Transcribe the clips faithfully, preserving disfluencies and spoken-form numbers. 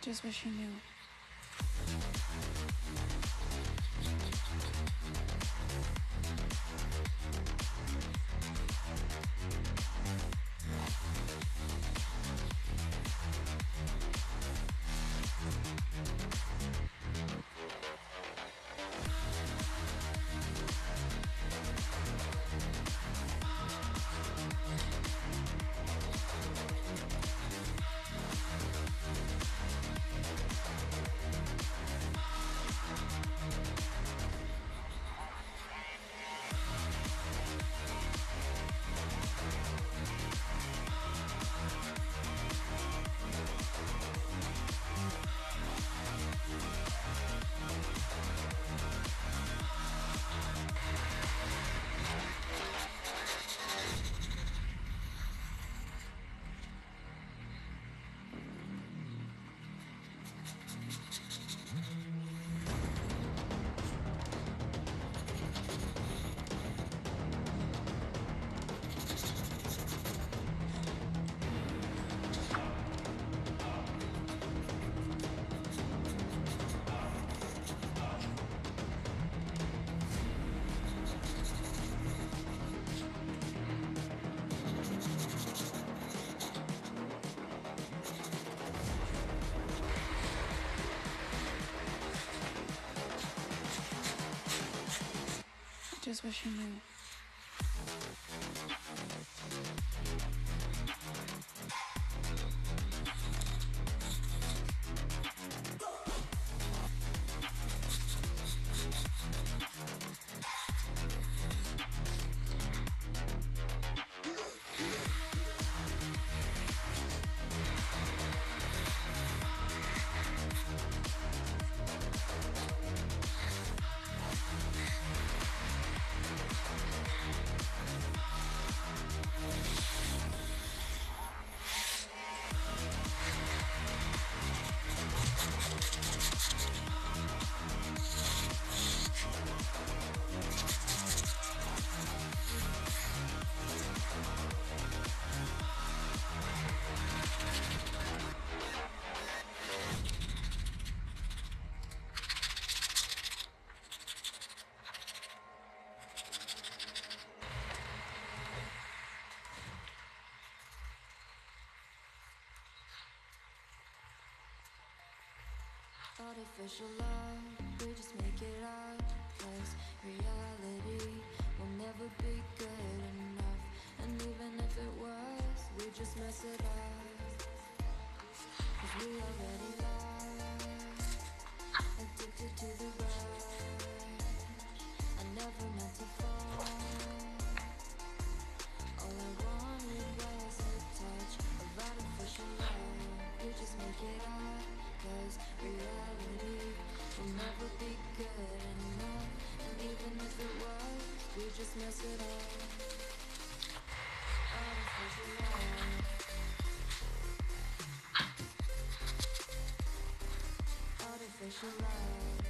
I just wish you knew. just wish you knew. Artificial love, we just make it up, 'cause reality will never be good enough. And even if it was, we just mess it up, 'cause we already lost, addicted to the rush. I never meant to fall. All I wanted was a touch of artificial love. We just make it up, 'cause reality will never be good enough. And even if it was, we just mess it up. Artificial love. Artificial love.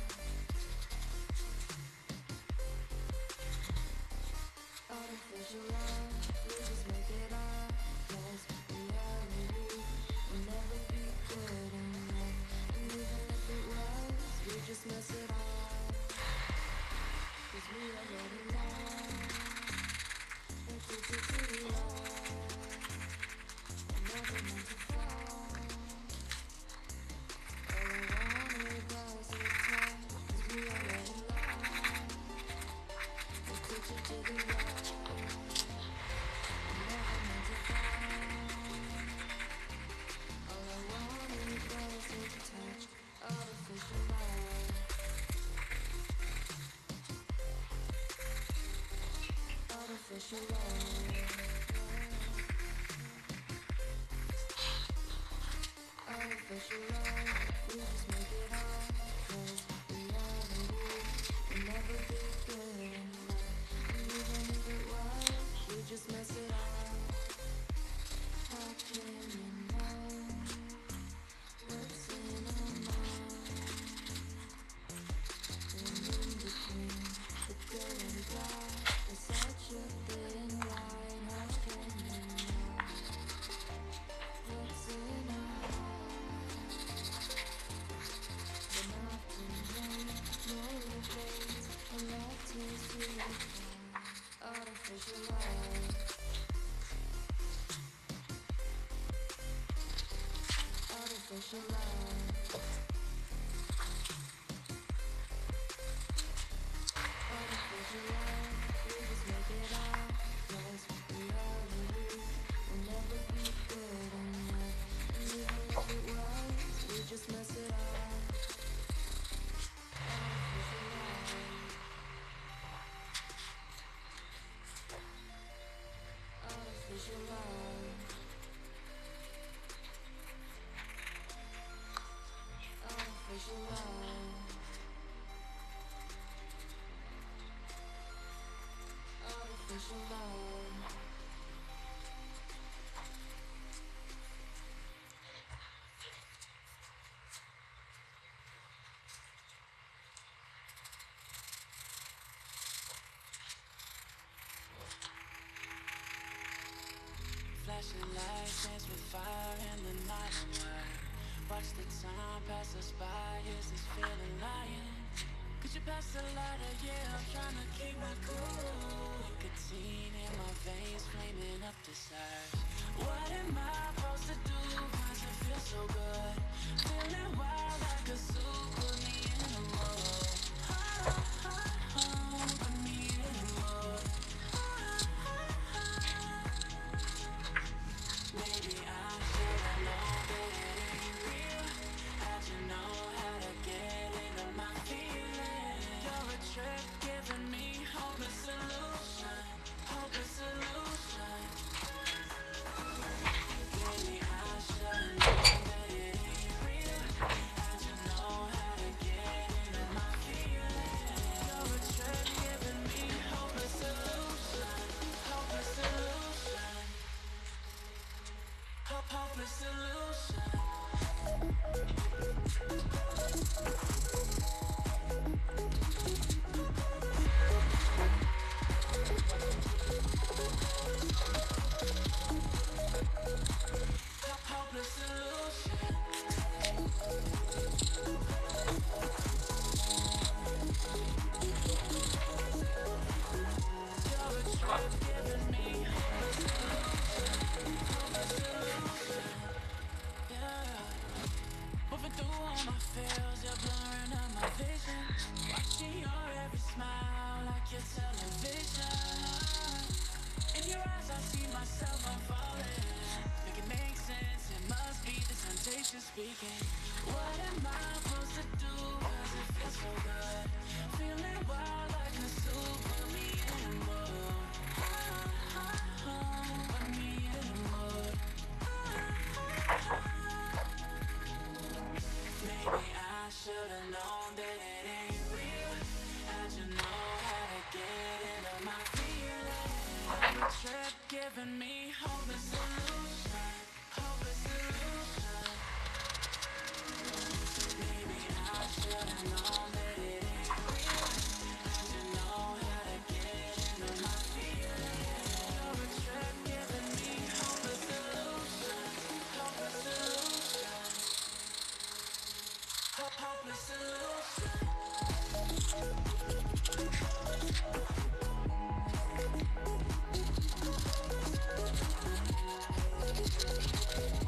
Artificial love. We just make it up, 'cause reality will never be good enough. We just mess it up, 'cause we already know. It's easy to be loved, I'm never meant to fall. All I wanted was a time, 'cause we already loved. It's easy to be loved, I'm never meant to fall. All I wanted was a touch artificial love. Artificial love. Artificial love. We just make it up, 'cause reality will never be good enough. And even if it was, we just mess it up. How can you know what's in our mind? And in between the good and the bad, there's such a thin line. How can you know what's in our heart? When often rain, morning days, and that tears you cry. Artificial love. Artificial love. Artificial love. We just make it up, 'cause reality will never be good enough. And even if it was, we just mess it up. Artificial love. Artificial love. Artificial love. Artificial love. Flashing lights dance with fire in the night away. Watch the time pass us by, is this feeling lying? Could you pass the lighter? Yeah, I'm trying to keep my cool. Nicotine in my veins, flaming up the side. What am I supposed to do? Cause it feels so good. Feeling wild like a zoo, put me in the mood. Oh, oh, oh, put me in the mood. begin. What am I supposed to do? Cause it feels so good. Feeling wild like a zoo. Put me in a mood. Ah, ah, ah. Put me in a mood. Ah, ah, ah. Maybe I should've known that it ain't real. How'd you know how to get into my feelings? I'm a trip giving me hope and solution. Hope and solution. Maybe I should've known that it ain't real. I should know how to get into my feelings. You're a trip giving me hope and solution. Hope and solution. Hope, hope and solution. We'll be right back.